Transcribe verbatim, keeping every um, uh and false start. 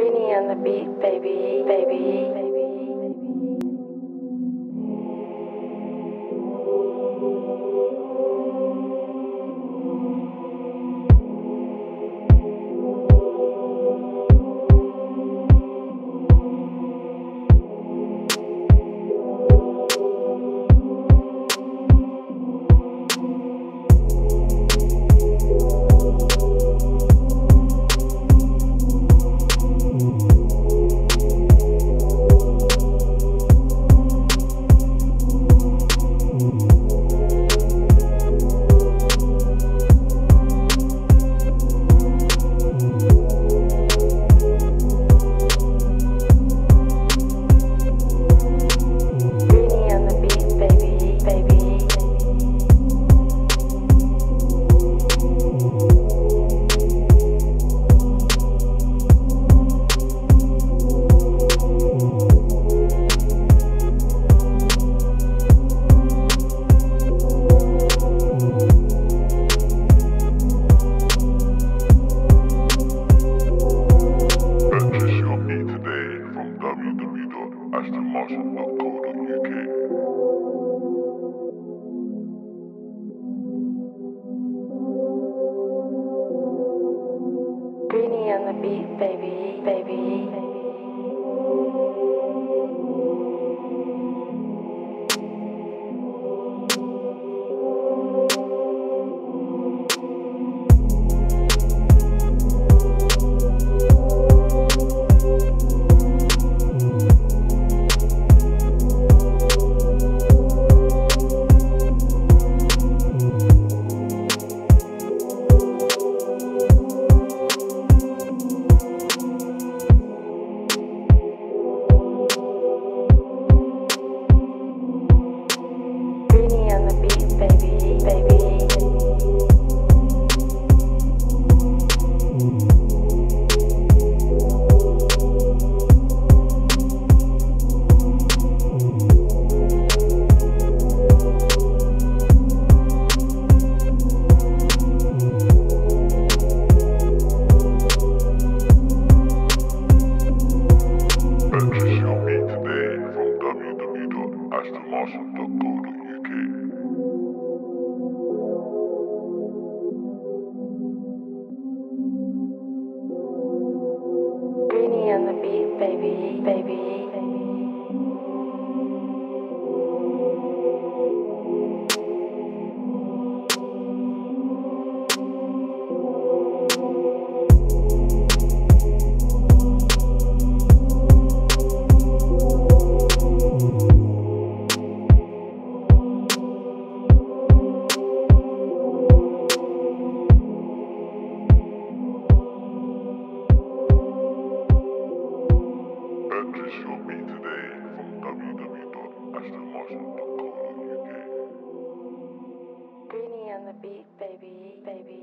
Greeny on the beat, baby, baby, baby. Greeny on the beat, baby, baby, baby. Greeny on the beat, baby, baby, baby. Greeny on the beat, baby, baby.